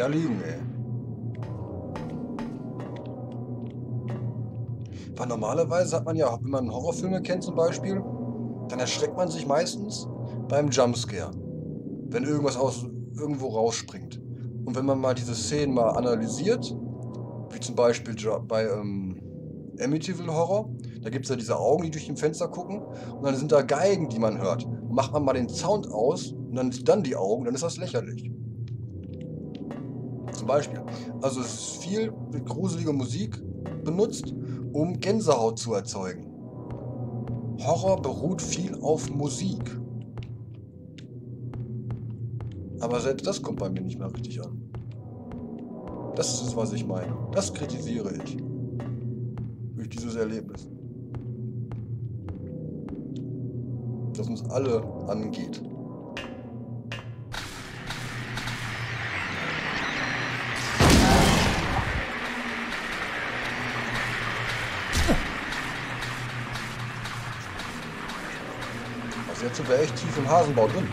ja liegen, ey. Weil normalerweise hat man ja, wenn man Horrorfilme kennt zum Beispiel, dann erschreckt man sich meistens beim Jumpscare, wenn irgendwas aus irgendwo rausspringt. Und wenn man mal diese Szenen mal analysiert, wie zum Beispiel bei Amityville Horror, da gibt es ja diese Augen, die durch den Fenster gucken, und dann sind da Geigen, die man hört. Und macht man mal den Sound aus und dann die Augen, dann ist das lächerlich. Zum Beispiel. Also es ist viel mit gruseliger Musik benutzt, um Gänsehaut zu erzeugen. Horror beruht viel auf Musik. Aber selbst das kommt bei mir nicht mehr richtig an. Das ist es, was ich meine. Das kritisiere ich. Durch dieses Erlebnis. Das uns alle angeht. Also jetzt sind wir echt tief im Hasenbau drin.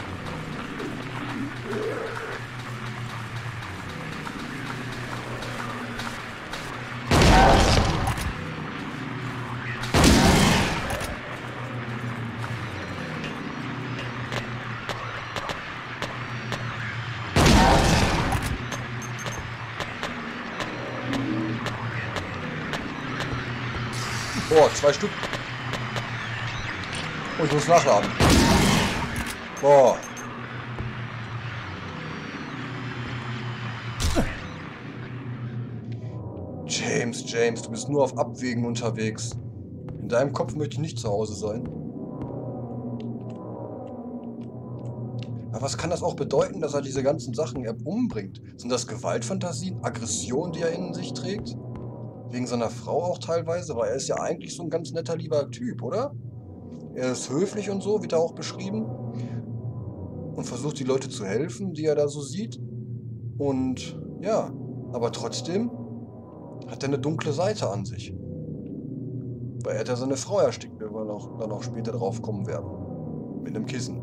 Boah, 2 Stück. Oh, ich muss nachladen. Boah. James, du bist nur auf Abwägen unterwegs. In deinem Kopf möchte ich nicht zu Hause sein. Aber was kann das auch bedeuten, dass er diese ganzen Sachen umbringt? Sind das Gewaltfantasien, Aggressionen, die er in sich trägt? Wegen seiner Frau auch teilweise, weil er ist ja eigentlich so ein ganz netter, lieber Typ, oder? Er ist höflich und so, wird da auch beschrieben. Und versucht die Leute zu helfen, die er da so sieht. Und ja, aber trotzdem hat er eine dunkle Seite an sich. Weil er hat ja seine Frau erstickt, wenn wir dann auch später drauf kommen werden. Mit einem Kissen.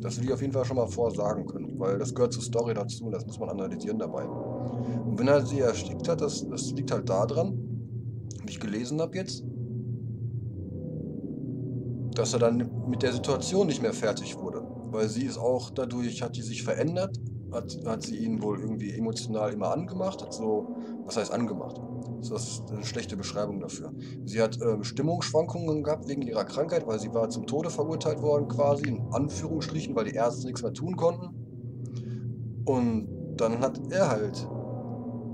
Das will ich auf jeden Fall schon mal vorsagen können, weil das gehört zur Story dazu und das muss man analysieren dabei. Und wenn er sie erstickt hat, das liegt halt daran, wie ich gelesen habe jetzt, dass er dann mit der Situation nicht mehr fertig wurde. Weil sie ist auch dadurch, hat die sich verändert, hat sie ihn wohl irgendwie emotional immer angemacht, hat so, was heißt angemacht? Das ist eine schlechte Beschreibung dafür. Sie hat Stimmungsschwankungen gehabt wegen ihrer Krankheit, weil sie war zum Tode verurteilt worden quasi, in Anführungsstrichen, weil die Ärzte nichts mehr tun konnten. Und dann hat er halt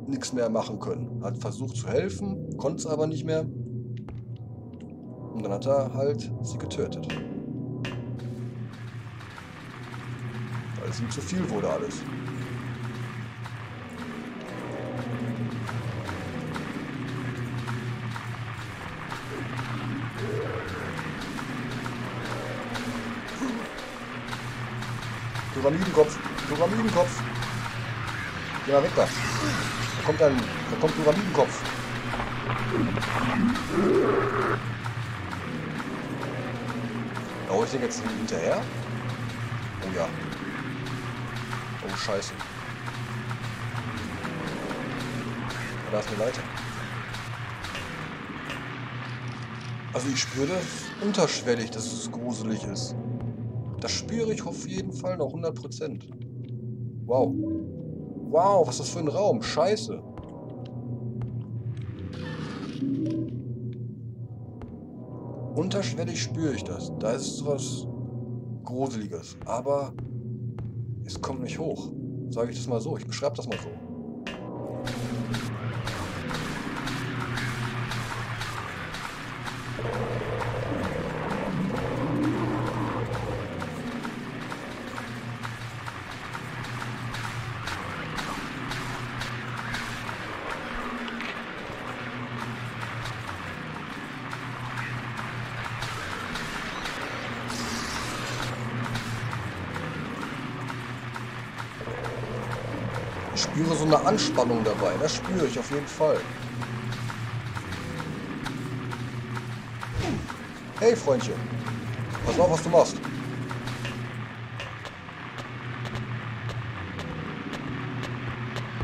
nichts mehr machen können. Hat versucht zu helfen, konnte es aber nicht mehr. Und dann hat er halt sie getötet. Weil es ihm zu viel wurde alles. Pyramidenkopf, Pyramidenkopf. Geh mal weg da. Da kommt Pyramidenkopf. Laufe ich den jetzt hinterher? Oh ja. Oh Scheiße. Da ist eine Leiter. Also ich spüre das unterschwellig, dass es gruselig ist. Das spüre ich auf jeden Fall noch 100%. Wow. Wow, was ist das für ein Raum? Scheiße. Unterschwellig spüre ich das. Da ist was Gruseliges. Aber es kommt nicht hoch. Sage ich das mal so. Ich beschreibe das mal so. Ich spüre so eine Anspannung dabei, das spüre ich auf jeden Fall. Hey Freundchen, pass auf, was du machst.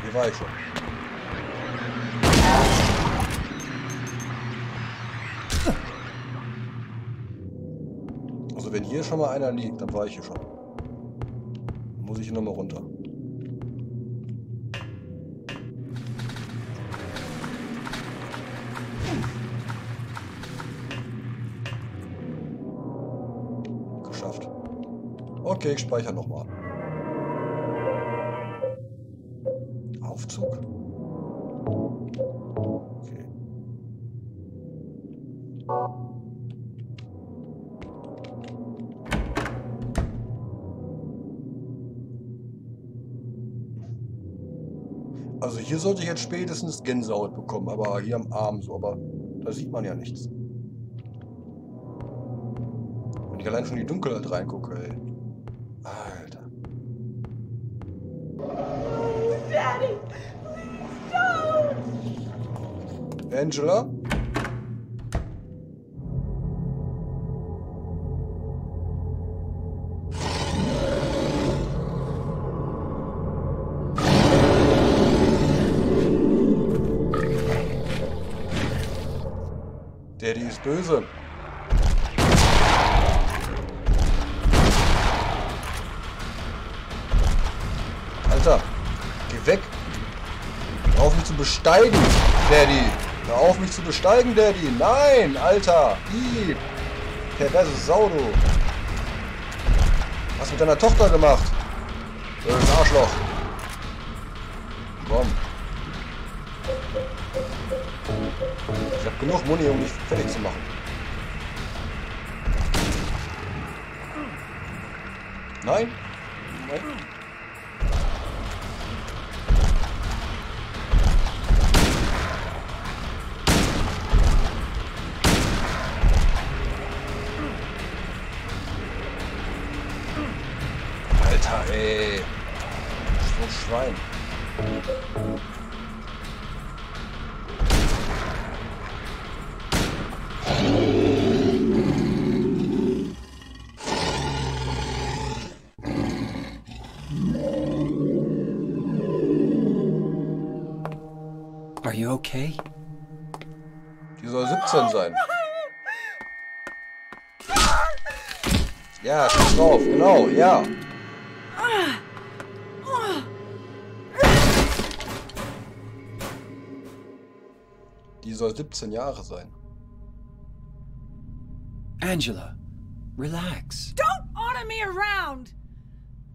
Hier war ich schon. Also wenn hier schon mal einer liegt, dann war ich hier schon. Dann muss ich hier nochmal runter. Geschafft. Okay, ich speichere nochmal. Aufzug. Okay. Also hier sollte ich jetzt spätestens Gänsehaut bekommen, aber hier am Arm so, aber da sieht man ja nichts. Wenn ich allein schon in die Dunkelheit reingucke, ey. Alter. Daddy, please don't. Angela? Daddy ist böse. Alter, geh weg. Hör auf mich zu besteigen, Daddy. Hör auf mich zu besteigen, Daddy. Nein, Alter. Piep. Perverse Sau, du. Was mit deiner Tochter gemacht? Böses Arschloch. Komm. Ich hab genug Muni, um dich fertig zu machen. Nein? Nein. Alter, ey. So Schwein. Okay. Die soll 17 sein. Ja, schieß drauf, genau, ja. Die soll 17 Jahre sein. Angela, relax. Don't order me around.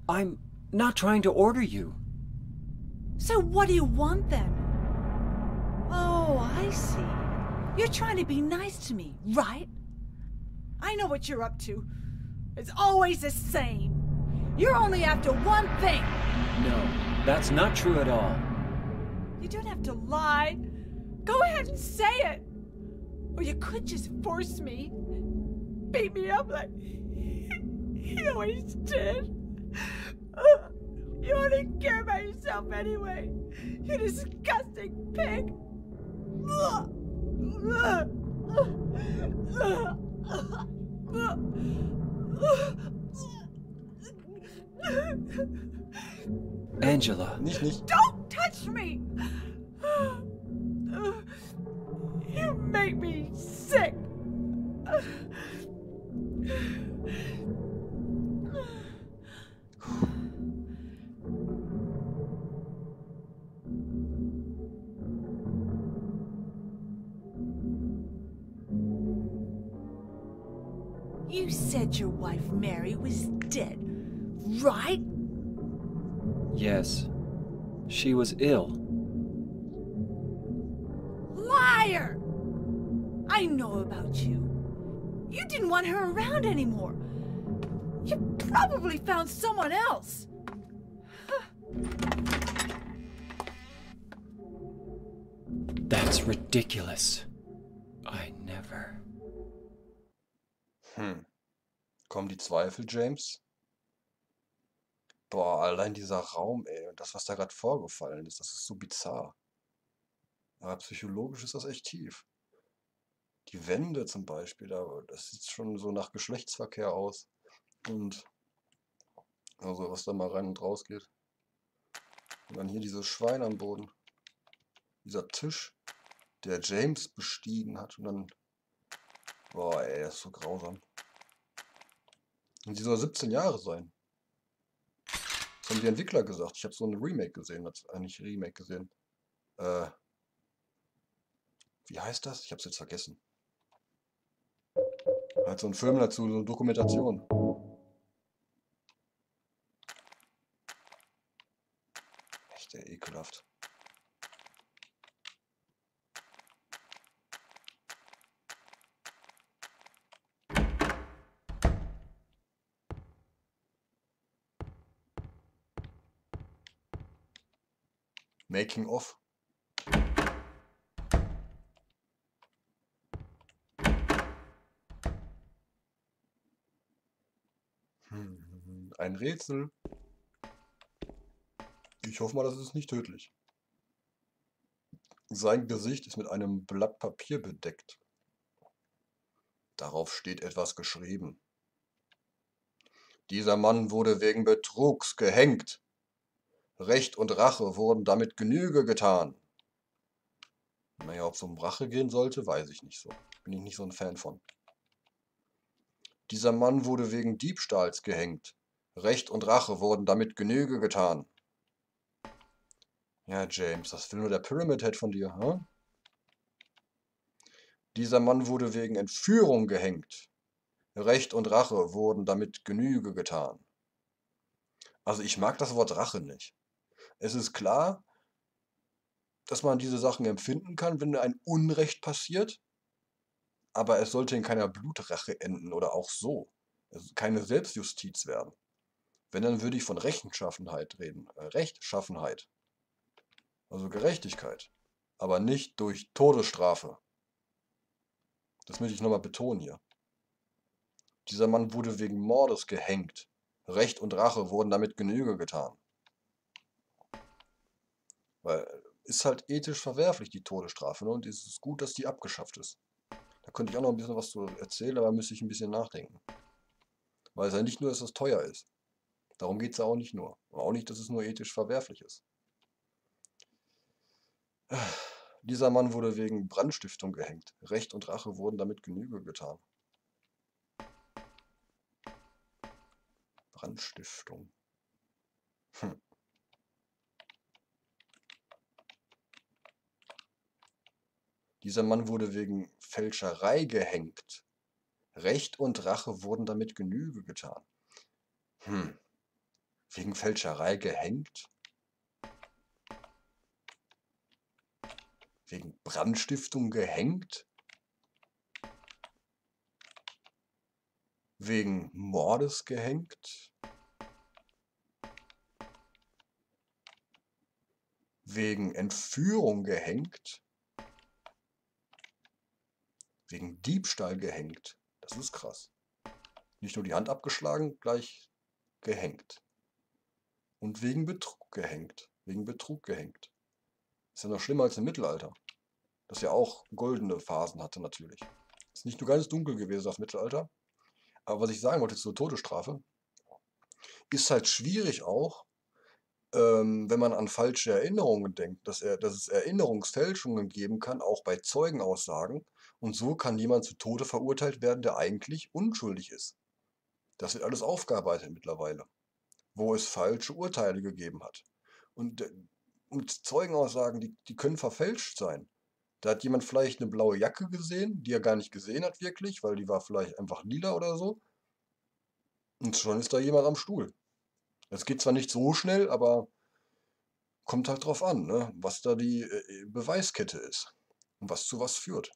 I'm not trying to order you. So what do you want then? Oh, I see. You're trying to be nice to me, right? I know what you're up to. It's always the same. You're only after one thing. No, that's not true at all. You don't have to lie. Go ahead and say it. Or you could just force me. Beat me up like he always did. You only care about yourself anyway. You disgusting pig. Angela, nicht. Don't touch me. You make me sick. You said your wife Mary was dead, right? Yes, she was ill. Liar! I know about you. You didn't want her around anymore. You probably found someone else. That's ridiculous. I never... Kommen die Zweifel, James? Boah, allein dieser Raum, ey, und das, was da gerade vorgefallen ist, das ist so bizarr. Aber psychologisch ist das echt tief. Die Wände zum Beispiel, das sieht schon so nach Geschlechtsverkehr aus. Und also was da mal rein und raus geht. Und dann hier dieses Schwein am Boden. Dieser Tisch, der James bestiegen hat. Und dann... Boah, ey, das ist so grausam. Und sie soll 17 Jahre sein. Das haben die Entwickler gesagt. Ich habe so ein Remake gesehen. Wie heißt das? Ich habe es jetzt vergessen. Halt so ein Film dazu, so eine Dokumentation. Echt ekelhaft. Making of. Ein Rätsel. Ich hoffe mal, das ist nicht tödlich. Sein Gesicht ist mit einem Blatt Papier bedeckt. Darauf steht etwas geschrieben. Dieser Mann wurde wegen Betrugs gehängt. Recht und Rache wurden damit Genüge getan. Naja, ob es um Rache gehen sollte, weiß ich nicht so. Bin ich nicht so ein Fan von. Dieser Mann wurde wegen Diebstahls gehängt. Recht und Rache wurden damit Genüge getan. Ja, James, das will nur der Pyramid Head von dir, hm? Dieser Mann wurde wegen Entführung gehängt. Recht und Rache wurden damit Genüge getan. Also ich mag das Wort Rache nicht. Es ist klar, dass man diese Sachen empfinden kann, wenn ein Unrecht passiert. Aber es sollte in keiner Blutrache enden oder auch so. Es keine Selbstjustiz werden. Wenn, dann würde ich von Rechtschaffenheit reden. Rechtschaffenheit. Also Gerechtigkeit. Aber nicht durch Todesstrafe. Das möchte ich nochmal betonen hier. Dieser Mann wurde wegen Mordes gehängt. Recht und Rache wurden damit Genüge getan. Weil, ist halt ethisch verwerflich, die Todesstrafe, ne? Und es ist gut, dass die abgeschafft ist. Da könnte ich auch noch ein bisschen was zu erzählen, aber müsste ich ein bisschen nachdenken. Weil es ja nicht nur ist, dass es teuer ist. Darum geht es ja auch nicht nur. Und auch nicht, dass es nur ethisch verwerflich ist. Dieser Mann wurde wegen Brandstiftung gehängt. Recht und Rache wurden damit Genüge getan. Brandstiftung. Dieser Mann wurde wegen Fälscherei gehängt. Recht und Rache wurden damit Genüge getan. Wegen Fälscherei gehängt? Wegen Brandstiftung gehängt? Wegen Mordes gehängt? Wegen Entführung gehängt? Wegen Diebstahl gehängt? Das ist krass. Nicht nur die Hand abgeschlagen, gleich gehängt. Und wegen Betrug gehängt. Ist ja noch schlimmer als im Mittelalter. Das ja auch goldene Phasen hatte natürlich. Ist nicht nur ganz dunkel gewesen das Mittelalter. Aber was ich sagen wollte zur Todesstrafe, ist halt schwierig auch, wenn man an falsche Erinnerungen denkt, dass es Erinnerungsfälschungen geben kann, auch bei Zeugenaussagen. Und so kann jemand zu Tode verurteilt werden, der eigentlich unschuldig ist. Das wird alles aufgearbeitet mittlerweile, wo es falsche Urteile gegeben hat. Und Zeugenaussagen, die können verfälscht sein. Da hat jemand vielleicht eine blaue Jacke gesehen, die er gar nicht gesehen hat wirklich, weil die war vielleicht einfach lila oder so. Und schon ist da jemand am Stuhl. Das geht zwar nicht so schnell, aber kommt halt drauf an, ne? Was da die Beweiskette ist und was zu was führt.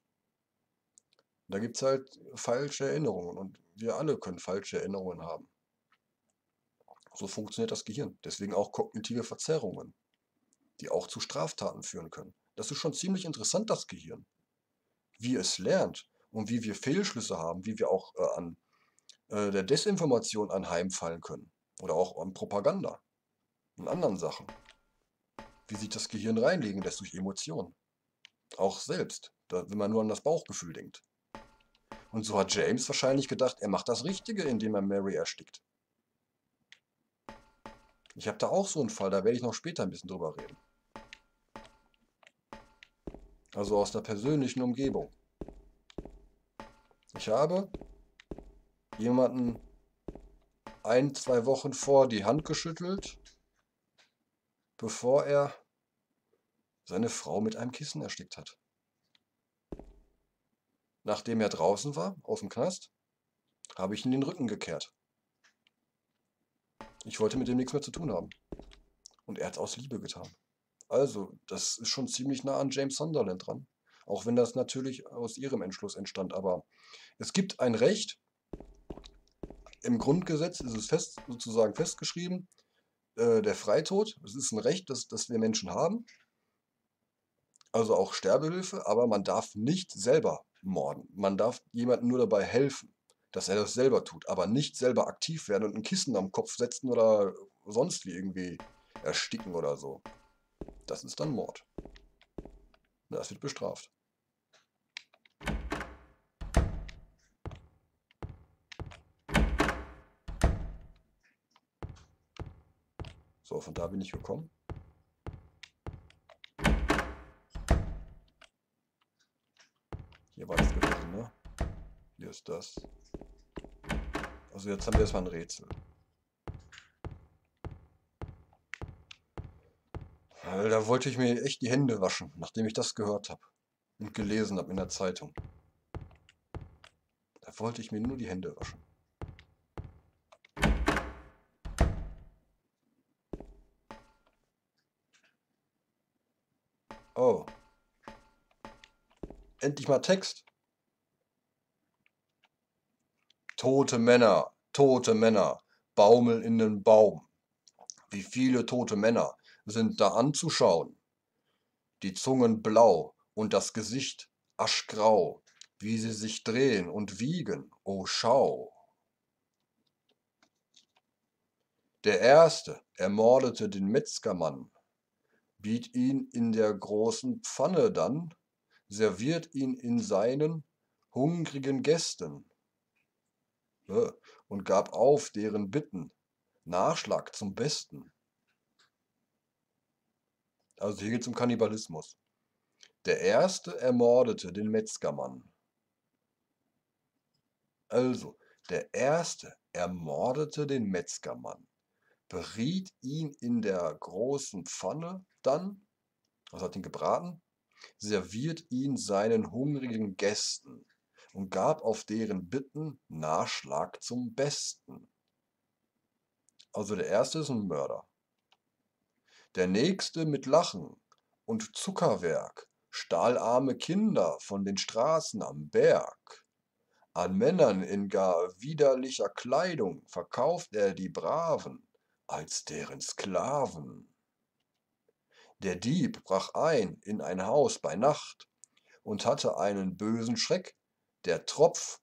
Und da gibt es halt falsche Erinnerungen und wir alle können falsche Erinnerungen haben. So funktioniert das Gehirn. Deswegen auch kognitive Verzerrungen, die auch zu Straftaten führen können. Das ist schon ziemlich interessant, das Gehirn. Wie es lernt und wie wir Fehlschlüsse haben, wie wir auch an der Desinformation anheimfallen können. Oder auch an Propaganda und anderen Sachen. Wie sich das Gehirn reinlegen lässt durch Emotionen. Auch selbst, wenn man nur an das Bauchgefühl denkt. Und so hat James wahrscheinlich gedacht, er macht das Richtige, indem er Mary erstickt. Ich habe da auch so einen Fall, da werde ich noch später ein bisschen drüber reden. Also aus der persönlichen Umgebung. Ich habe jemanden 1, 2 Wochen vor die Hand geschüttelt, bevor er seine Frau mit einem Kissen erstickt hat. Nachdem er draußen war, aus dem Knast, habe ich ihm den Rücken gekehrt. Ich wollte mit dem nichts mehr zu tun haben. Und er hat es aus Liebe getan. Also, das ist schon ziemlich nah an James Sunderland dran. Auch wenn das natürlich aus ihrem Entschluss entstand. Aber es gibt ein Recht. Im Grundgesetz ist es fest, sozusagen festgeschrieben, der Freitod. Es ist ein Recht, das wir Menschen haben. Also auch Sterbehilfe. Aber man darf nicht selber morden. Man darf jemandem nur dabei helfen, dass er das selber tut. Aber nicht selber aktiv werden und ein Kissen am Kopf setzen oder sonst wie irgendwie ersticken oder so. Das ist dann Mord. Das wird bestraft. So, von da bin ich gekommen. Hier war es gewesen, ne? Hier ist das. Also jetzt haben wir erstmal ein Rätsel. Da wollte ich mir echt die Hände waschen, nachdem ich das gehört habe und gelesen habe in der Zeitung. Da wollte ich mir nur die Hände waschen. Oh. Endlich mal Text. Tote Männer, baumeln in den Baum. Wie viele tote Männer sind da anzuschauen. Die Zungen blau und das Gesicht aschgrau, wie sie sich drehen und wiegen, oh schau. Der Erste ermordete den Metzgermann, biet ihn in der großen Pfanne dann, serviert ihn in seinen hungrigen Gästen und gab auf deren Bitten Nachschlag zum Besten. Also hier geht es um Kannibalismus. Der Erste ermordete den Metzgermann. Also, der Erste ermordete den Metzgermann, beriet ihn in der großen Pfanne dann, also hat ihn gebraten, serviert ihn seinen hungrigen Gästen und gab auf deren Bitten Nachschlag zum Besten. Also der Erste ist ein Mörder. Der Nächste mit Lachen und Zuckerwerk, stahlarme Kinder von den Straßen am Berg. An Männern in gar widerlicher Kleidung verkauft er die Braven als deren Sklaven. Der Dieb brach ein in ein Haus bei Nacht und hatte einen bösen Schreck, der Tropf.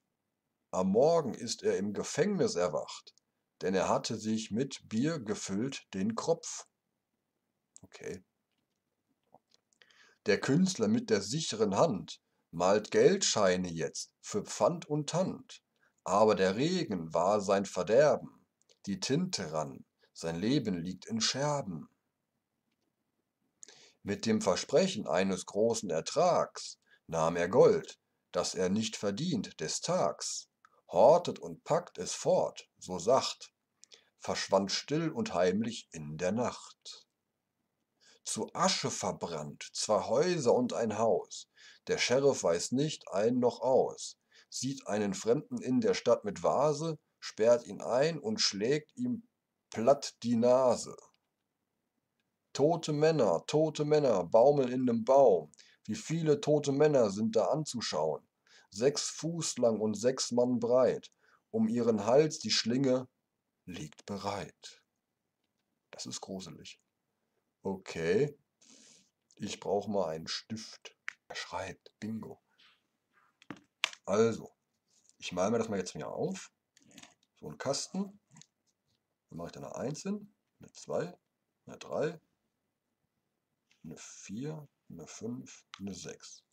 Am Morgen ist er im Gefängnis erwacht, denn er hatte sich mit Bier gefüllt den Kropf. Okay. Der Künstler mit der sicheren Hand malt Geldscheine jetzt für Pfand und Tand, aber der Regen war sein Verderben, die Tinte ran, sein Leben liegt in Scherben. Mit dem Versprechen eines großen Ertrags nahm er Gold, das er nicht verdient des Tags, hortet und packt es fort, so sacht, verschwand still und heimlich in der Nacht. Zu Asche verbrannt, 2 Häuser und ein Haus. Der Sheriff weiß nicht ein noch aus. Sieht einen Fremden in der Stadt mit Vase, sperrt ihn ein und schlägt ihm platt die Nase. Tote Männer, baumeln in dem Baum. Wie viele tote Männer sind da anzuschauen? 6 Fuß lang und 6 Mann breit. Um ihren Hals die Schlinge liegt bereit. Das ist gruselig. Okay, ich brauche mal einen Stift. Er schreibt, bingo. Also, ich male mir das mal jetzt hier auf. So einen Kasten. Dann mache ich da eine 1 hin, eine 2, eine 3, eine 4, eine 5, eine 6.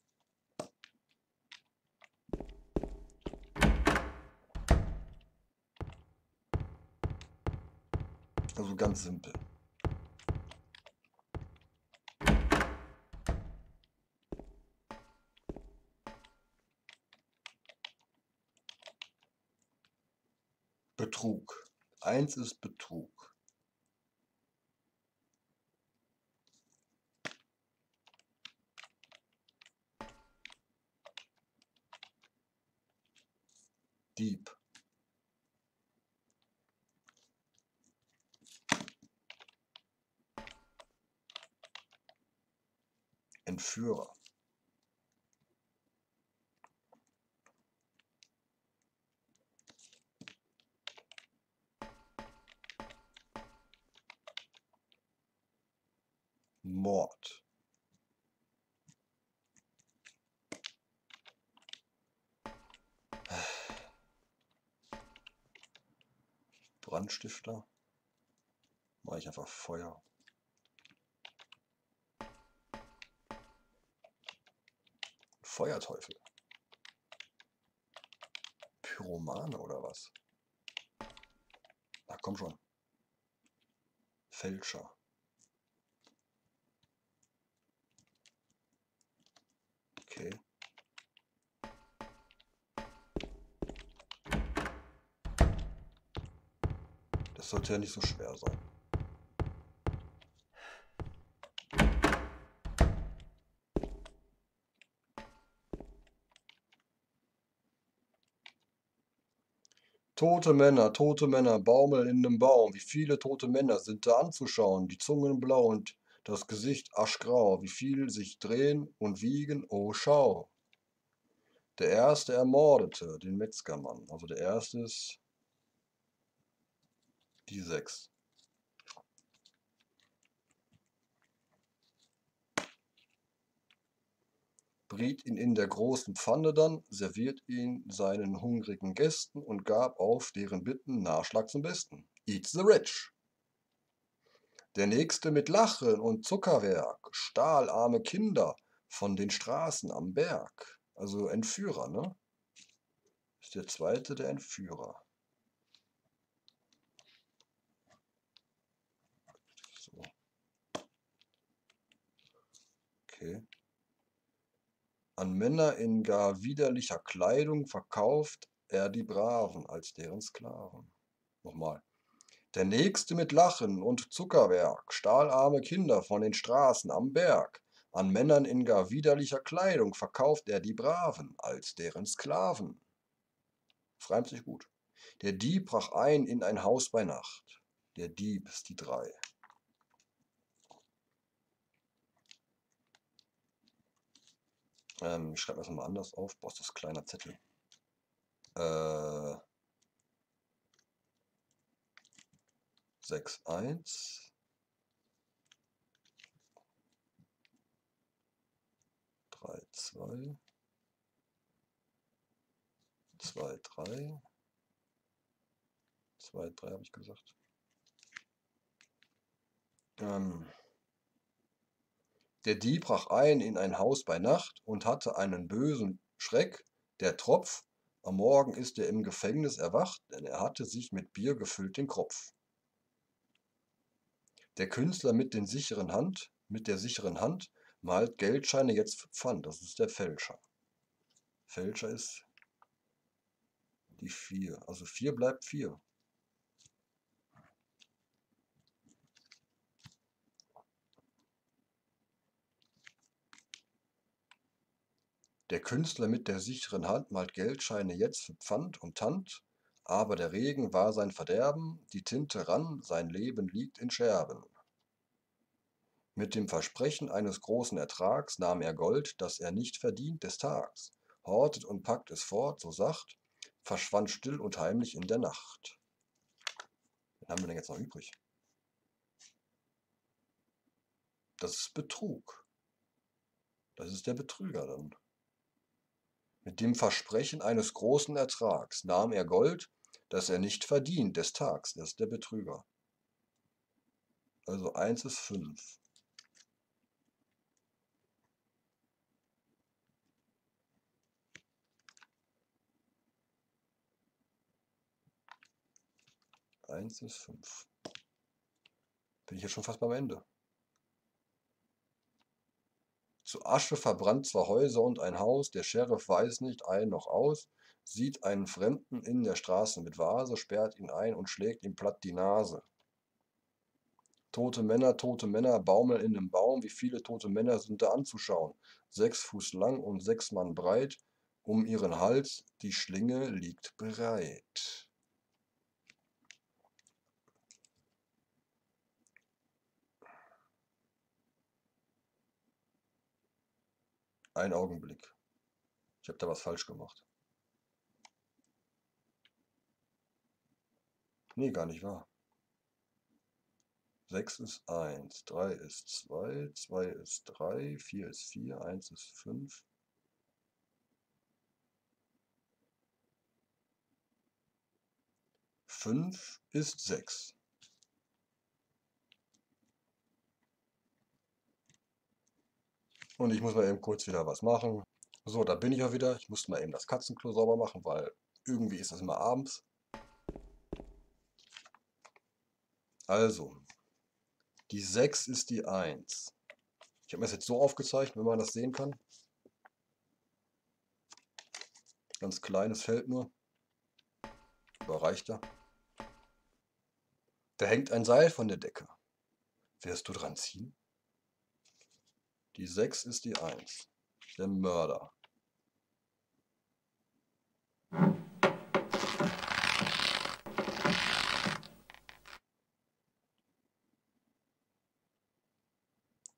Also ganz simpel. Betrug. 1 ist Betrug. Dieb. Entführer. Mord. Brandstifter. Mache ich einfach Feuer. Feuerteufel. Pyromane oder was? Ach komm schon. Fälscher. Okay. Das sollte ja nicht so schwer sein. Tote Männer baumeln in einem Baum. Wie viele tote Männer sind da anzuschauen? Die Zungen blau und das Gesicht aschgrau. Wie viele sich drehen und wiegen? Oh, schau. Der erste ermordete den Metzgermann. Also der erste ist die 6. Briet ihn in der großen Pfanne dann, serviert ihn seinen hungrigen Gästen und gab auf deren Bitten Nachschlag zum Besten. Eat the rich. Der nächste mit Lachen und Zuckerwerk, stahl arme Kinder von den Straßen am Berg. Also Entführer, ne? Ist der zweite der Entführer. So. Okay. An Männer in gar widerlicher Kleidung verkauft er die Braven als deren Sklaven. Nochmal. Der nächste mit Lachen und Zuckerwerk, stahlarme Kinder von den Straßen am Berg. An Männern in gar widerlicher Kleidung verkauft er die Braven als deren Sklaven. Reimt sich gut. Der Dieb brach ein in ein Haus bei Nacht. Der Dieb ist die 3. Ich schreibe das mal anders auf. Boah, ist das kleiner Zettel. Sechs, 1. 3, 2. 2, 3. 2, 3 habe ich gesagt. Der Dieb brach ein in ein Haus bei Nacht und hatte einen bösen Schreck. Der Tropf, am Morgen ist er im Gefängnis erwacht, denn er hatte sich mit Bier gefüllt den Kropf. Der Künstler mit der sicheren Hand malt Geldscheine jetzt für Pfand. Das ist der Fälscher. Fälscher ist die 4. Also 4 bleibt 4. Der Künstler mit der sicheren Hand malt Geldscheine jetzt für Pfand und Tant, aber der Regen war sein Verderben, die Tinte rann, sein Leben liegt in Scherben. Mit dem Versprechen eines großen Ertrags nahm er Gold, das er nicht verdient des Tags, hortet und packt es fort, so sacht, verschwand still und heimlich in der Nacht. Was haben wir denn jetzt noch übrig? Das ist Betrug. Das ist der Betrüger dann. Mit dem Versprechen eines großen Ertrags nahm er Gold, das er nicht verdient des Tags. Das ist der Betrüger. Also 1 ist 5. Bin ich jetzt schon fast beim Ende. Zu Asche verbrannt 2 Häuser und ein Haus, der Sheriff weiß nicht ein noch aus, sieht einen Fremden in der Straße mit Vase, sperrt ihn ein und schlägt ihm platt die Nase. Tote Männer baumeln in einem Baum. Wie viele tote Männer sind da anzuschauen? 6 Fuß lang und 6 Mann breit. Um ihren Hals, die Schlinge liegt bereit. Ein Augenblick. Ich habe da was falsch gemacht. Nee, gar nicht wahr. 6 ist 1, 3 ist 2, 2 ist 3, 4 ist 4, 1 ist 5. Fünf ist 6. Und ich muss mal eben kurz wieder was machen. So, da bin ich auch wieder. Ich musste mal eben das Katzenklo sauber machen, weil irgendwie ist das immer abends. Also, die 6 ist die 1. Ich habe mir das jetzt so aufgezeichnet, wenn man das sehen kann. Ganz kleines Feld nur. Überreicht er. Da hängt ein Seil von der Decke. Wirst du dran ziehen? Die 6 ist die 1. Der Mörder.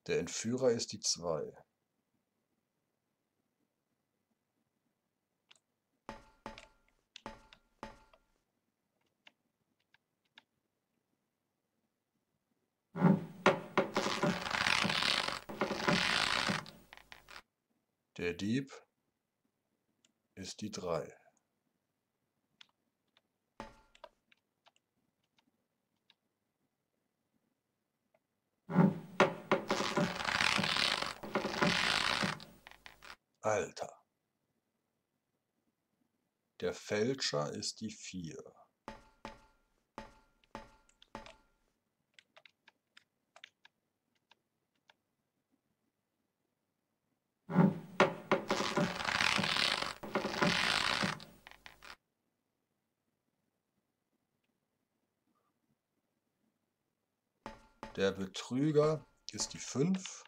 Der Entführer ist die 2. Der Dieb ist die 3. Alter. Der Fälscher ist die 4. Der Betrüger ist die 5.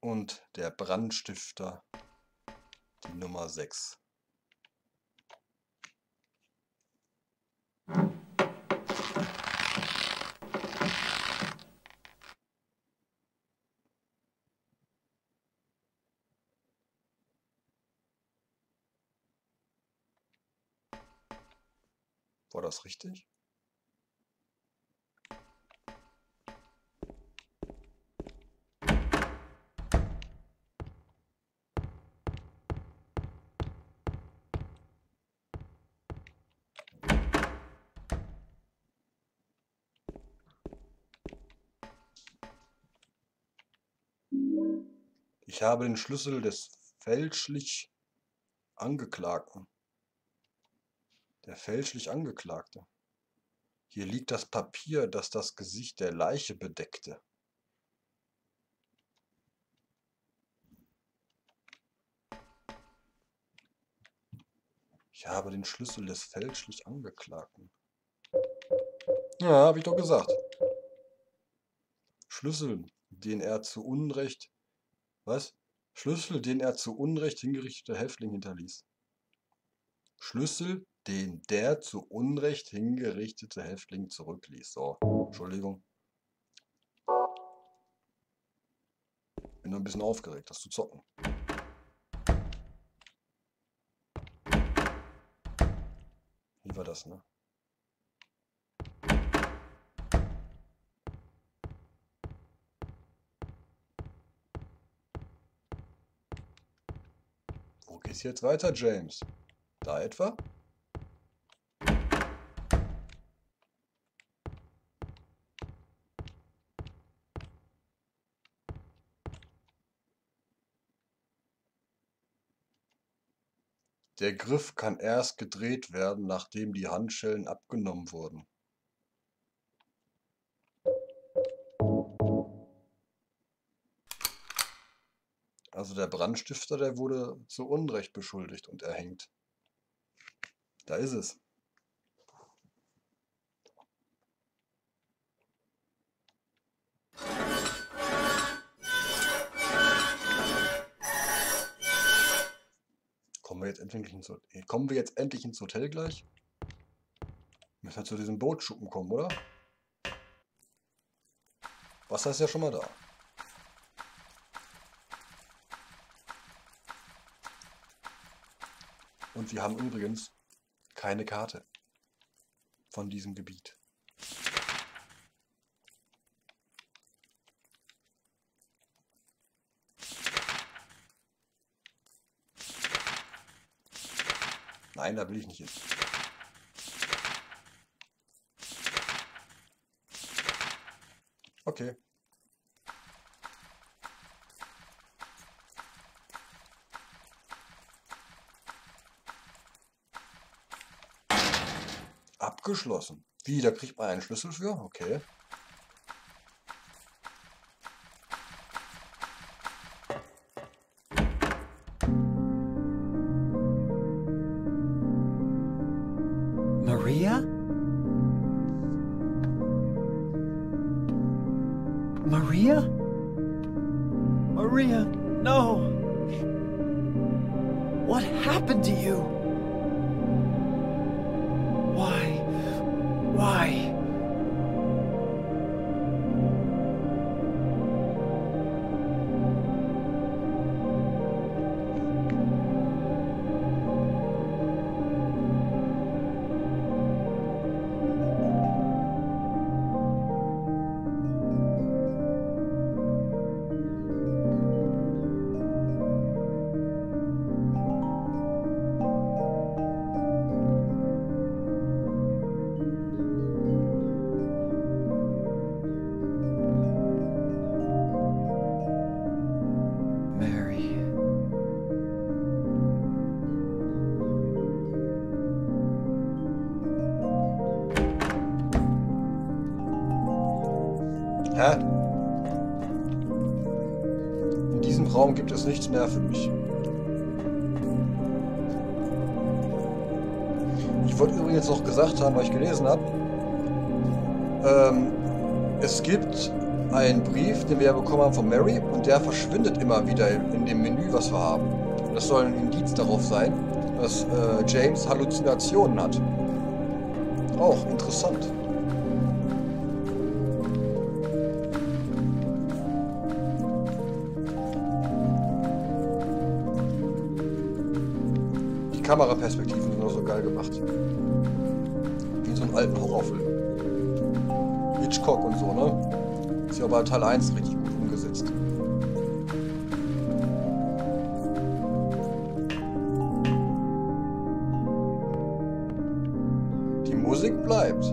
Und der Brandstifter die Nummer 6. War das richtig? Ich habe den Schlüssel des fälschlich Angeklagten. Der fälschlich Angeklagte. Hier liegt das Papier, das das Gesicht der Leiche bedeckte. Ich habe den Schlüssel des fälschlich Angeklagten. Ja, habe ich doch gesagt. Schlüssel, den er zu Unrecht... Was? Schlüssel, den er zu Unrecht hingerichteter Häftling hinterließ. Schlüssel, den der zu Unrecht hingerichtete Häftling zurückließ. So, Entschuldigung. Bin nur ein bisschen aufgeregt, das zu zocken. Wie war das, ne? Wo geht's jetzt weiter, James? Da etwa? Der Griff kann erst gedreht werden, nachdem die Handschellen abgenommen wurden. Also der Brandstifter, der wurde zu Unrecht beschuldigt und erhängt. Da ist es. Kommen wir jetzt endlich ins Hotel gleich? Müssen wir zu diesem Bootsschuppen kommen, oder? Wasser ist ja schon mal da. Und wir haben übrigens keine Karte von diesem Gebiet. Nein, da will ich nicht hin. Okay. Abgeschlossen. Wie, da kriegt man einen Schlüssel für? Okay. In diesem Raum gibt es nichts mehr für mich. Ich wollte übrigens noch gesagt haben, weil ich gelesen habe, es gibt einen Brief, den wir bekommen haben von Mary, und der verschwindet immer wieder in dem Menü, was wir haben. Und das soll ein Indiz darauf sein, dass James Halluzinationen hat. Auch interessant. Kameraperspektiven sind nur so geil gemacht. Wie in so einem alten Horrorfilm. Hitchcock und so, ne? Ist ja bei Teil 1 richtig gut umgesetzt. Die Musik bleibt.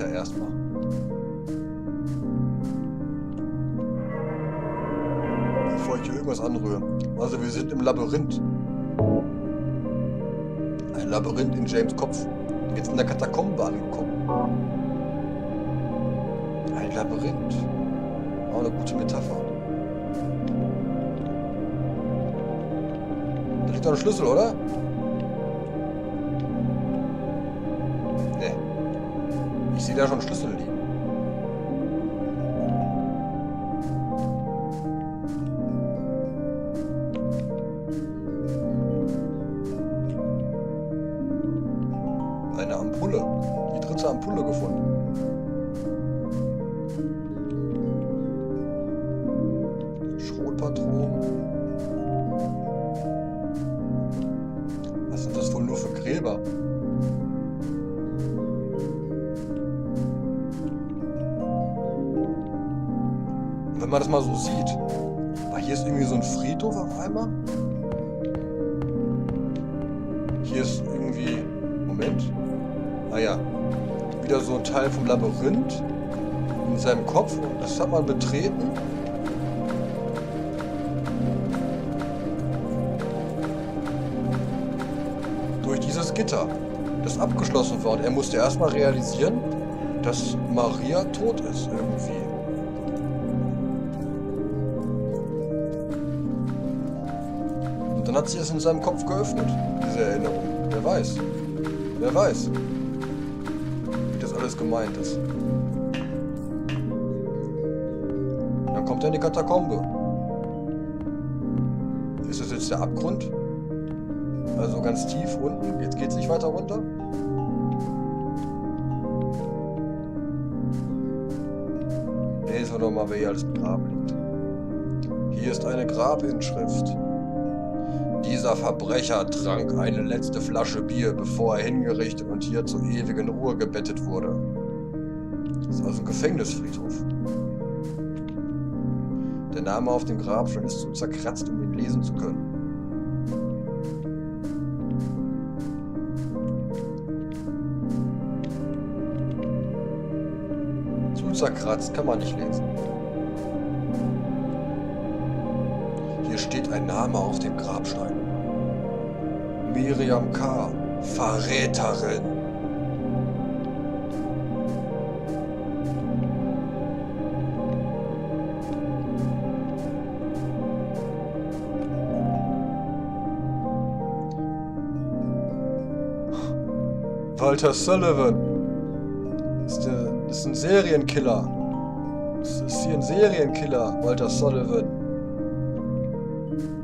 Erstmal. Bevor ich hier irgendwas anrühre. Also wir sind im Labyrinth. Ein Labyrinth in James Kopf. Jetzt in der Katakombe angekommen. Ein Labyrinth. Auch eine gute Metapher. Da liegt doch ein Schlüssel, oder? Ich sehe da schon Schlüssel liegen. Eine Ampulle. Die dritte Ampulle gefunden. Schrotpatronen. Was sind das wohl nur für Gräber? Wenn man das mal so sieht. Weil hier ist irgendwie so ein Friedhof auf einmal. Labyrinth. Naja, wieder so ein Teil vom Labyrinth in seinem Kopf. Und das hat man betreten. Durch dieses Gitter, das abgeschlossen war. Und er musste erstmal realisieren, dass Maria tot ist irgendwie. Und dann hat sich das in seinem Kopf geöffnet, diese Erinnerung. Wer weiß. Wer weiß, wie das alles gemeint ist. Dann kommt er in die Katakombe. Ist das jetzt der Abgrund? Also ganz tief unten. Jetzt geht's nicht weiter runter. Lesen wir doch mal, wer hier alles begraben liegt. Hier ist eine Grabinschrift. Dieser Verbrecher trank eine letzte Flasche Bier, bevor er hingerichtet und hier zur ewigen Ruhe gebettet wurde. Das ist also ein Gefängnisfriedhof. Der Name auf dem Grabstein ist zu zerkratzt, um ihn lesen zu können. Zerkratzt, kann man nicht lesen. Hier steht ein Name auf dem Grabstein. Miriam K., Verräterin. Walter Sullivan. Das ist ein Serienkiller. Das ist hier ein Serienkiller, Walter Sullivan.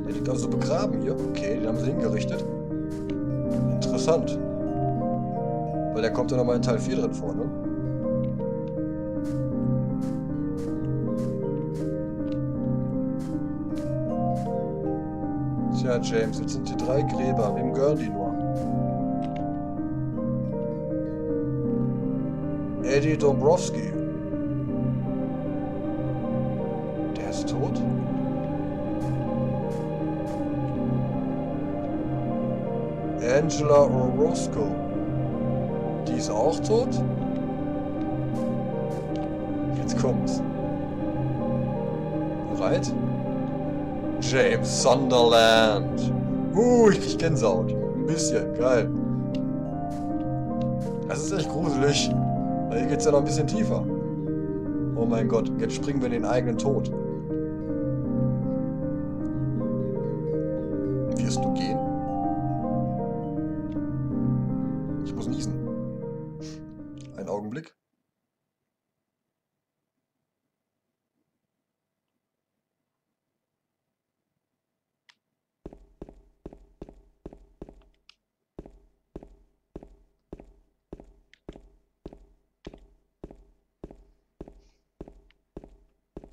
Der liegt also begraben hier. Okay, den haben sie hingerichtet. Interessant. Weil der kommt ja nochmal in Teil 4 drin vor, ne? Tja, James, jetzt sind die 3 Gräber. Wem gehören die nur? Eddie Dombrowski. Der ist tot? Angela Orozco. Die ist auch tot? Jetzt kommt's. Bereit? James Sunderland. Ich krieg Gänsehaut. Ein bisschen, geil. Das ist echt gruselig. Hier geht's ja noch ein bisschen tiefer. Oh mein Gott, jetzt springen wir in den eigenen Tod. Wirst du gehen? Ich muss niesen. Einen Augenblick.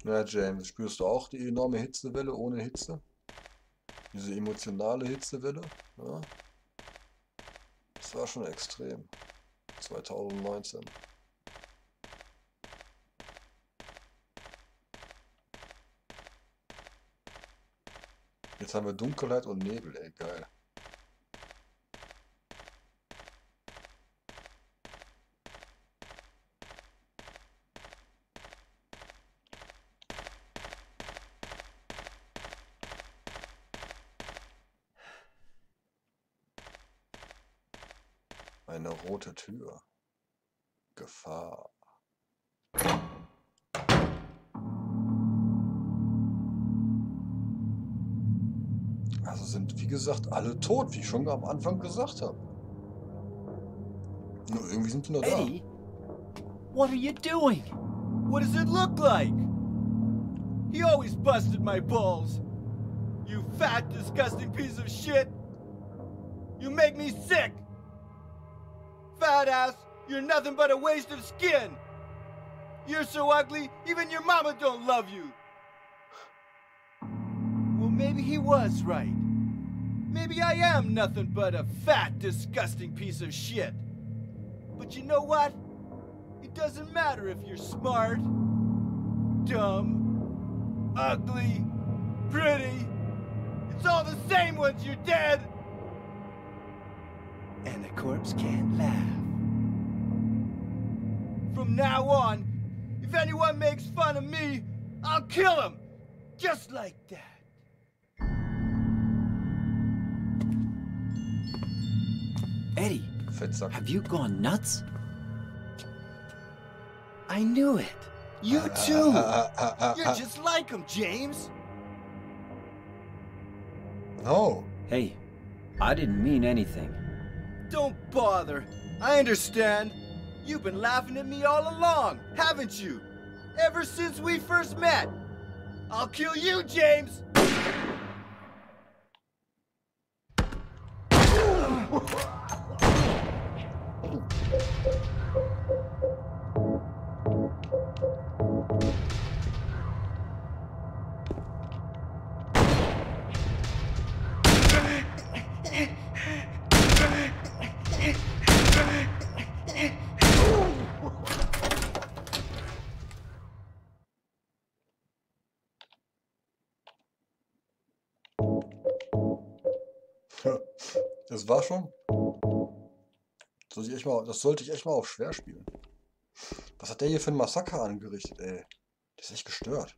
Ja, James, spürst du auch die enorme Hitzewelle ohne Hitze? Diese emotionale Hitzewelle? Ja. Das war schon extrem. 2019. Jetzt haben wir Dunkelheit und Nebel, ey, geil. Eine rote Tür. Gefahr. Also sind, wie gesagt, alle tot, wie ich schon am Anfang gesagt habe. Nur irgendwie sind sie noch da. Eddie, what are you doing? What does it look like? You always busted my balls. You fat, disgusting piece of shit. You make me sick. Fat ass, you're nothing but a waste of skin. You're so ugly, even your mama don't love you. Well, maybe he was right. Maybe I am nothing but a fat, disgusting piece of shit. But you know what? It doesn't matter if you're smart, dumb, ugly, pretty. It's all the same once you're dead. And the corpse can't laugh. From now on, if anyone makes fun of me, I'll kill him. Just like that. Eddie, Fettsack. Have you gone nuts? I knew it. You too. You're just like him, James. No. Hey, I didn't mean anything. Don't bother. I understand. You've been laughing at me all along, haven't you? Ever since we first met. I'll kill you, James. Das war schon. Das sollte ich echt mal auf schwer spielen. Was hat der hier für ein Massaker angerichtet, ey? Das ist echt gestört.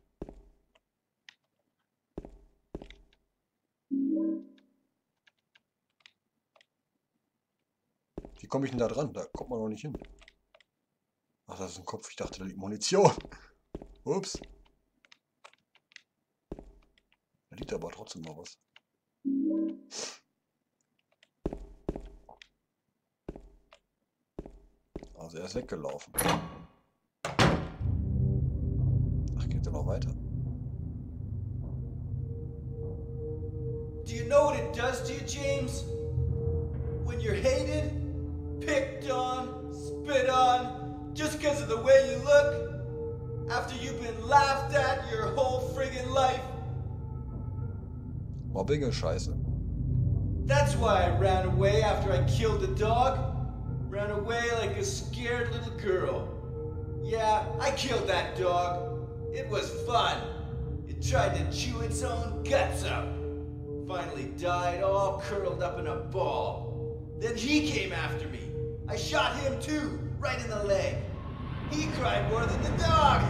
Wie komme ich denn da dran? Da kommt man noch nicht hin. Ach, das ist ein Kopf. Ich dachte, da liegt Munition. Ups. Da liegt aber trotzdem noch was. Also er ist weggelaufen. Ach, geht er noch weiter? Do you know what it does to you, James? When you're hated, picked on, spit on, just because of the way you look, after you've been laughed at your whole friggin' life. Mobbing ist scheiße. That's why I ran away after I killed the dog. Ran away like a scared little girl. Yeah, I killed that dog. It was fun. It tried to chew its own guts up. Finally died all curled up in a ball. Then he came after me. I shot him too, right in the leg. He cried more than the dog.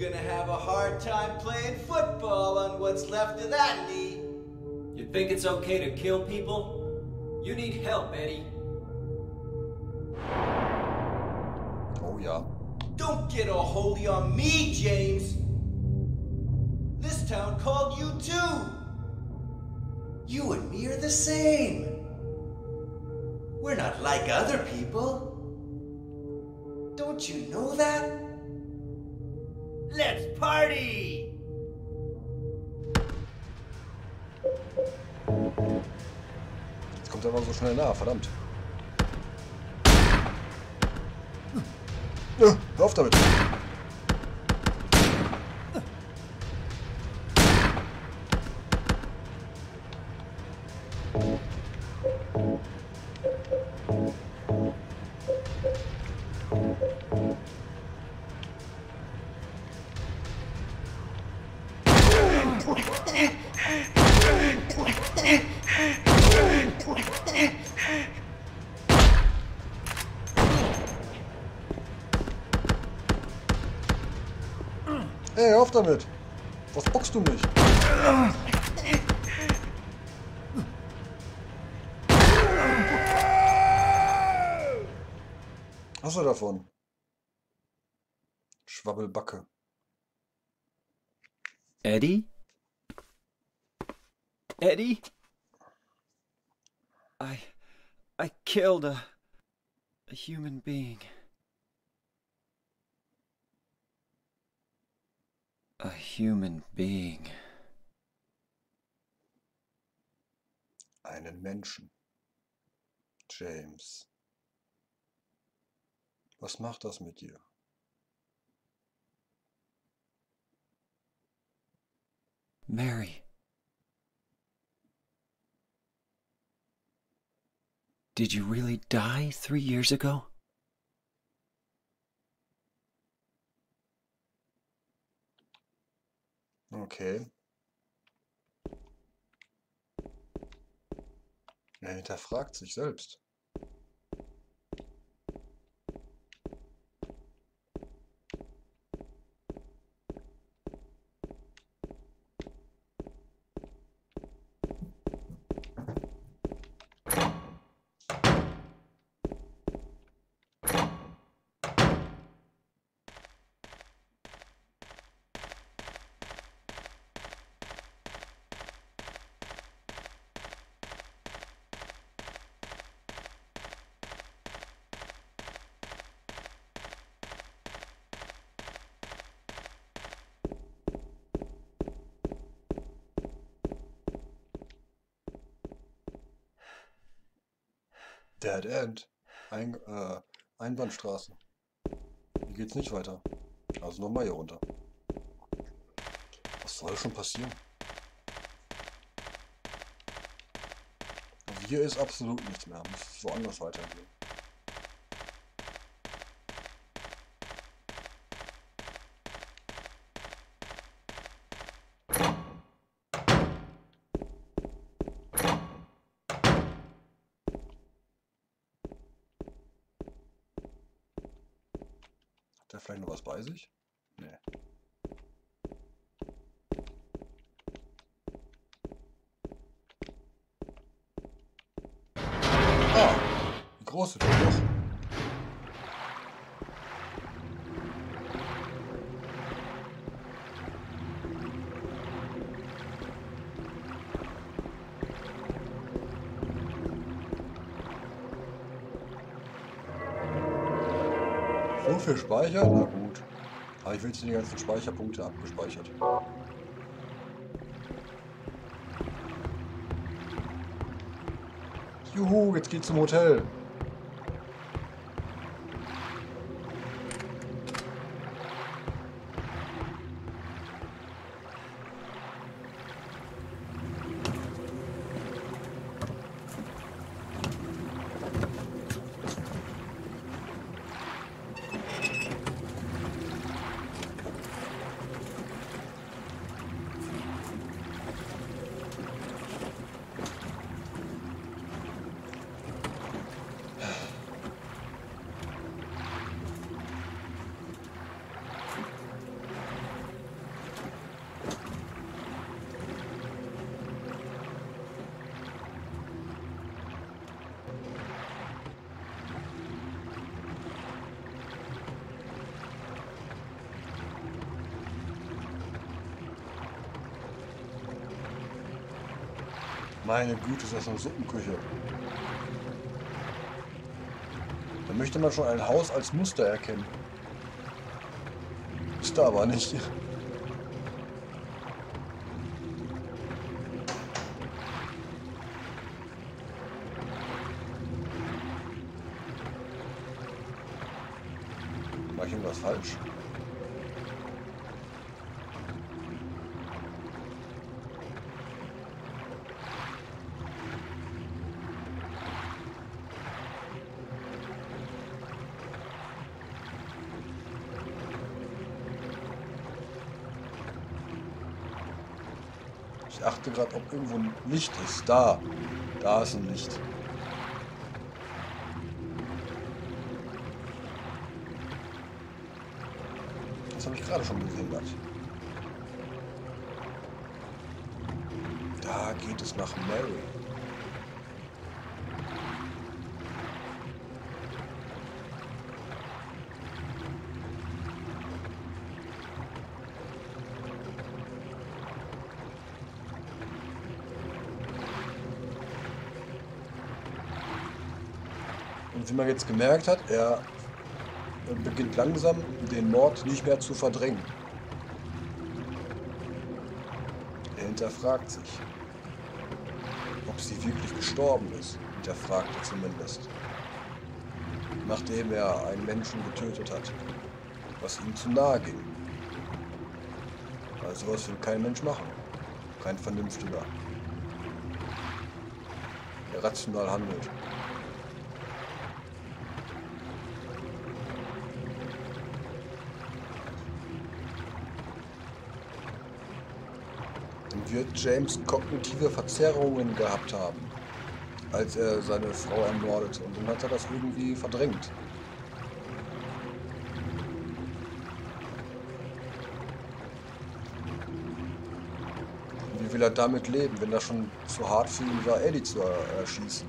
Gonna have a hard time playing football on what's left of that knee. You think it's okay to kill people? You need help, Eddie. Oh yeah. Don't get all holy on me, James. This town called you too. You and me are the same. We're not like other people. Don't you know that? Let's party! Jetzt kommt er mal so schnell nach, verdammt. Ja, hör auf damit! Ey, hör auf damit! Was bockst du mich? Was hast du davon? Schwabbelbacke. Eddie? Eddie? I killed a human being. A human being. Einen Menschen. James. Was macht das mit dir? Mary. Did you really die 3 years ago? Okay. Er hinterfragt sich selbst. Dead End. Einbahnstraße. Hier geht's nicht weiter. Also nochmal hier runter. Was soll schon passieren? Hier ist absolut nichts mehr. Muss woanders weitergehen. Vielleicht noch was bei sich? Nee. Ah! Die große Tür. So viel Speicher? Na gut. Aber ich will jetzt die ganzen Speicherpunkte abgespeichert. Juhu, jetzt geht's zum Hotel. Meine Güte, ist das eine Suppenküche. Da möchte man schon ein Haus als Muster erkennen. Ist da aber nicht. Mach ich irgendwas falsch? Ich achte gerade, ob irgendwo ein Licht ist. Da. Da ist ein Licht. Das habe ich gerade schon gesehen, gehabt. Da geht es nach Mary. Wie man jetzt gemerkt hat, er beginnt langsam, den Mord nicht mehr zu verdrängen. Er hinterfragt sich, ob sie wirklich gestorben ist, hinterfragt er zumindest, nachdem er einen Menschen getötet hat, was ihm zu nahe ging. Weil sowas will kein Mensch machen, kein Vernünftiger, der rational handelt. wird James kognitive Verzerrungen gehabt haben, als er seine Frau ermordete. Und dann hat er das irgendwie verdrängt. Wie will er damit leben, wenn das schon zu hart für ihn war, Eddie zu erschießen?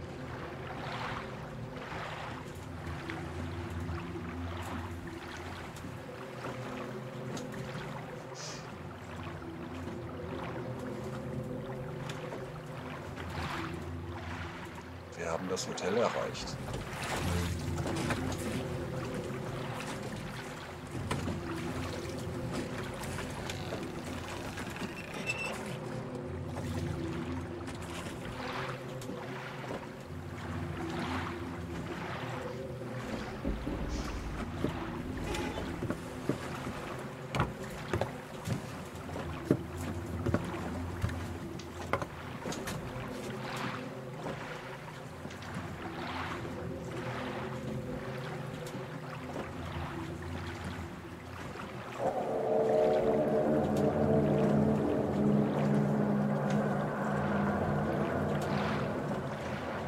Wir haben das Hotel erreicht.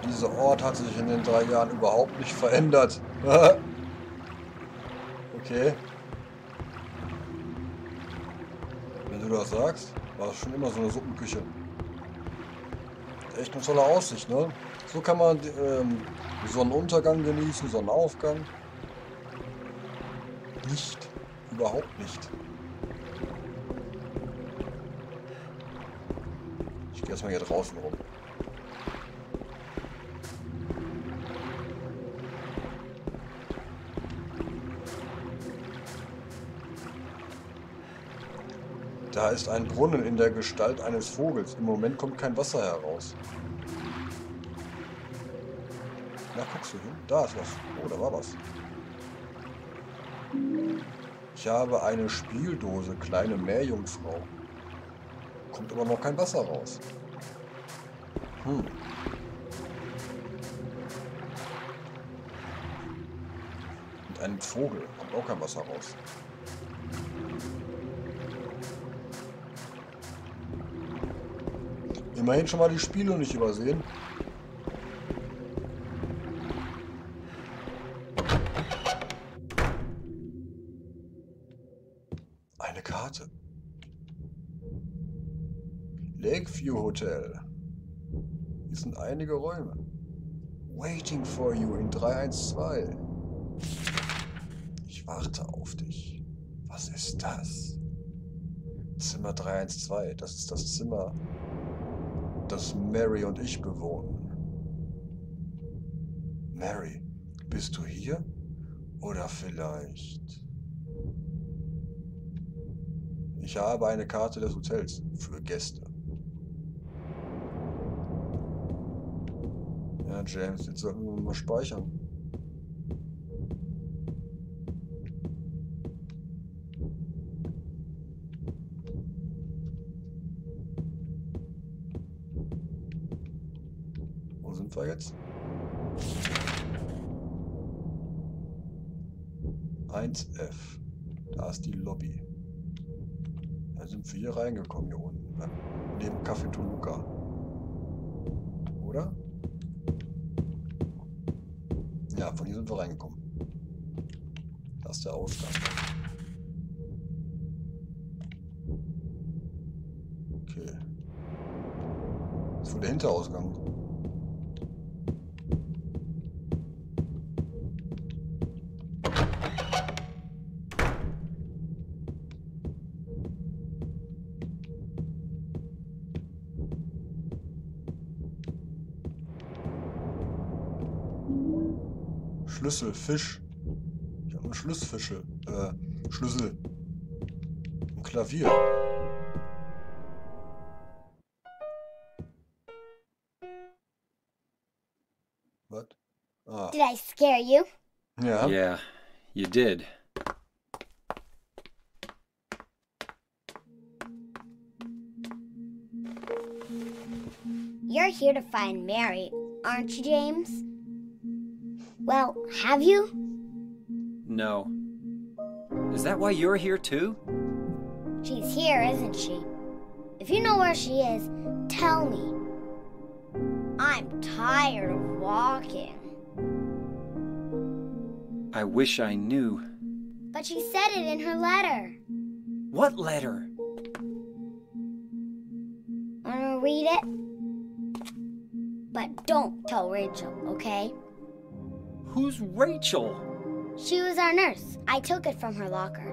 Dieser Ort hat sich in den 3 Jahren überhaupt nicht verändert. Okay. Wenn du das sagst, war es schon immer so eine Suppenküche. Echt eine tolle Aussicht, ne? So kann man Sonnenuntergang genießen, Sonnenaufgang. Nicht. Überhaupt nicht. Ich gehe erstmal hier draußen rum. Da ist ein Brunnen in der Gestalt eines Vogels. Im Moment kommt kein Wasser heraus. Na, guckst du hin? Da ist was. Oh, da war was. Ich habe eine Spieldose, kleine Meerjungfrau. Kommt aber noch kein Wasser raus. Hm. Und ein Vogel. Kommt auch kein Wasser raus. Immerhin schon mal die Spiele nicht übersehen. Eine Karte. Lakeview Hotel. Hier sind einige Räume. Waiting for you in 312. Ich warte auf dich. Was ist das? Zimmer 312. Das ist das Zimmer, das Mary und ich bewohnen. Mary, bist du hier? Oder vielleicht... Ich habe eine Karte des Hotels für Gäste. Ja, James, jetzt sollten wir mal speichern. Jetzt. F1. Da ist die Lobby. Da sind wir hier reingekommen, hier unten. Neben Café Toluca. Oder? Ja, von hier sind wir reingekommen. Da ist der Ausgang. Okay. Das ist wohl der Hinterausgang. Schlüssel, Fisch. Ich habe einen Schlüsselfische. Schlüssel. Ein Klavier. Was? Ah. Did I scare you? Ja. Yeah, you did. You're here to find Mary, aren't you, James? Well, have you? No. Is that why you're here too? She's here, isn't she? If you know where she is, tell me. I'm tired of walking. I wish I knew. But she said it in her letter. What letter? Wanna read it? But don't tell Rachel, okay? Who's Rachel? She was our nurse. I took it from her locker.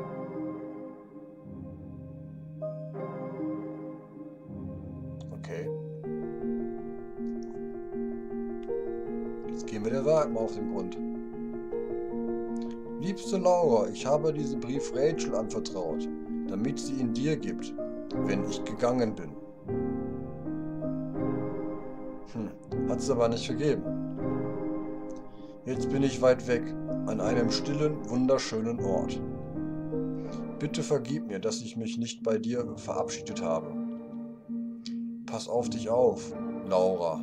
Okay. Jetzt gehen wir der Sache mal auf den Grund. Liebste Laura, ich habe diesen Brief Rachel anvertraut, damit sie ihn dir gibt, wenn ich gegangen bin. Hat es aber nicht vergeben. Jetzt bin ich weit weg, an einem stillen, wunderschönen Ort. Bitte vergib mir, dass ich mich nicht bei dir verabschiedet habe. Pass auf dich auf, Laura.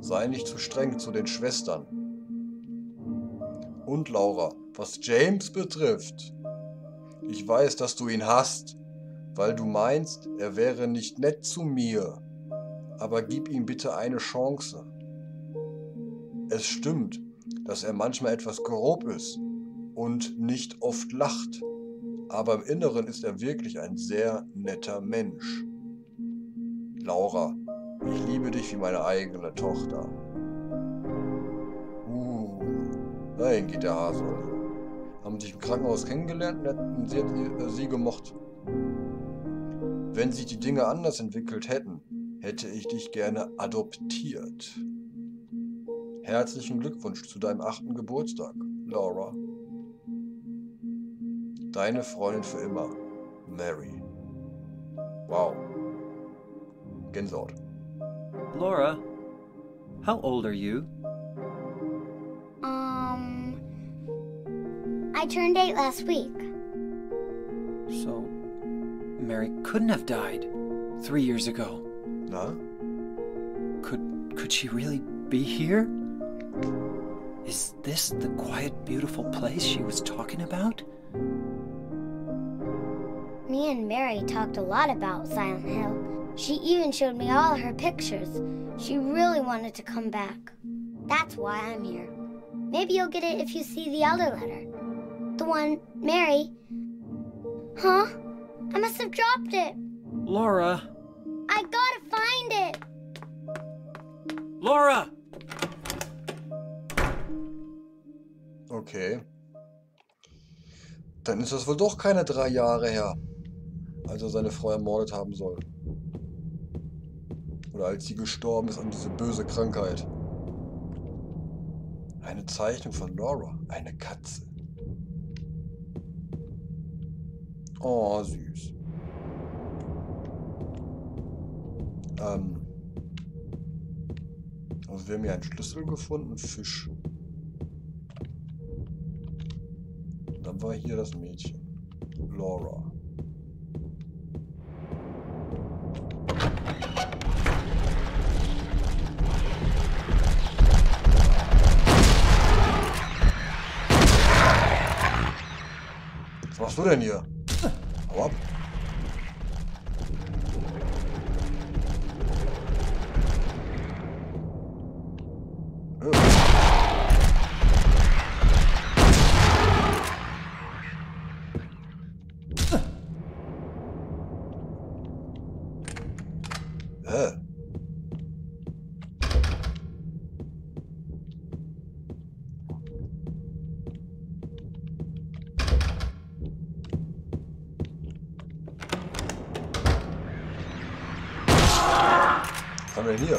Sei nicht zu streng zu den Schwestern. Und Laura, was James betrifft, ich weiß, dass du ihn hasst, weil du meinst, er wäre nicht nett zu mir. Aber gib ihm bitte eine Chance. Es stimmt, dass er manchmal etwas grob ist und nicht oft lacht, aber im Inneren ist er wirklich ein sehr netter Mensch. Laura, ich liebe dich wie meine eigene Tochter. Dahin geht der Hase. Haben sich im Krankenhaus kennengelernt und sie hat sie gemocht. Wenn sich die Dinge anders entwickelt hätten, hätte ich dich gerne adoptiert. Herzlichen Glückwunsch zu deinem 8. Geburtstag, Laura. Deine Freundin für immer, Mary. Wow. Gänsehaut. Laura, how old are you? I turned 8 last week. So, Mary couldn't have died 3 years ago. No? Could she really be here? Is this the quiet, beautiful place she was talking about? Me and Mary talked a lot about Silent Hill. She even showed me all her pictures. She really wanted to come back. That's why I'm here. Maybe you'll get it if you see the other letter. The one, Mary. Huh? I must have dropped it. Laura. I gotta find it! Laura! Okay. Dann ist das wohl doch keine 3 Jahre her, als er seine Frau ermordet haben soll. Oder als sie gestorben ist an diese böse Krankheit. Eine Zeichnung von Laura, eine Katze. Oh, süß. Also wir haben hier einen Schlüssel gefunden, Fisch. Und dann war hier das Mädchen, Laura. Was machst du denn hier? Hau ab. Hier.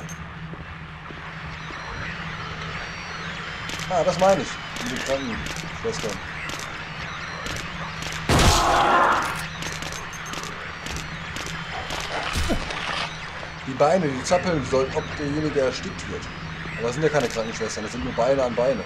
Ah, das meine ich. Die Krankenschwestern. Die Beine, die zappeln sollten, ob derjenige erstickt wird. Aber das sind ja keine Krankenschwestern, das sind nur Beine an Beine.